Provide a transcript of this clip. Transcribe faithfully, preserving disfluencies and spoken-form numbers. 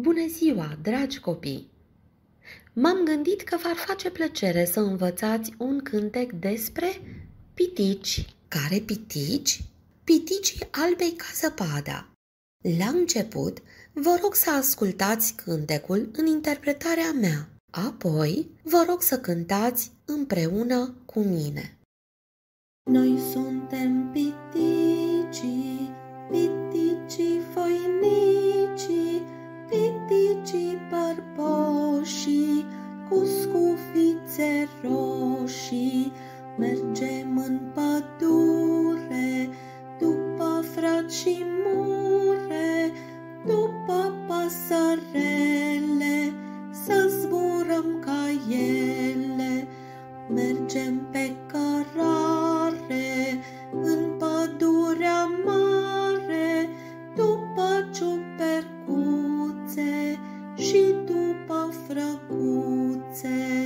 Bună ziua, dragi copii! M-am gândit că v-ar face plăcere să învățați un cântec despre pitici. Care pitici? Piticii albei ca zăpada. La început, vă rog să ascultați cântecul în interpretarea mea. Apoi, vă rog să cântați împreună cu mine. Noi suntem piticii, piticii voinicii, piticii bărboșii, cu scufițe roșii. Mergem în pădure, după frați și mure, după pasărele, să zburăm ca ele. Mergem pe cărare, în pădurea mare, după ciupercuțe și după frăcuțe.